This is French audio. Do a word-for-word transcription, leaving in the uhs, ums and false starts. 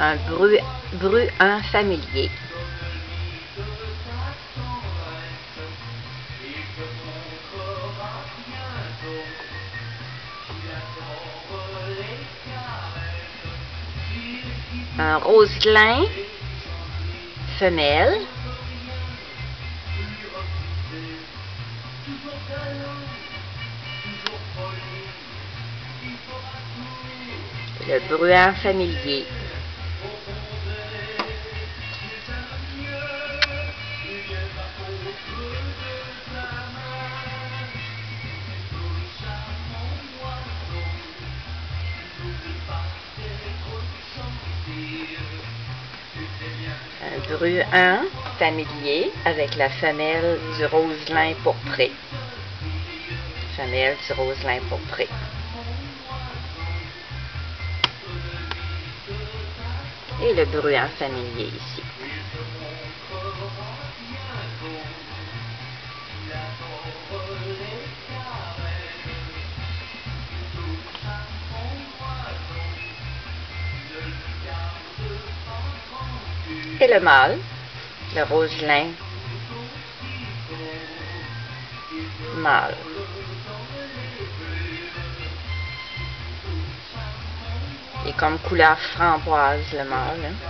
un Bruant Familier. Un Roselin femelle. Le Bruant Familier. Un Bruant Familier avec la femelle du Roselin Pourpré. Femelle du Roselin Pourpré. Et le Bruant Familier ici. Et le mâle, le Roselin mâle. Et comme couleur framboise le mâle. Hein?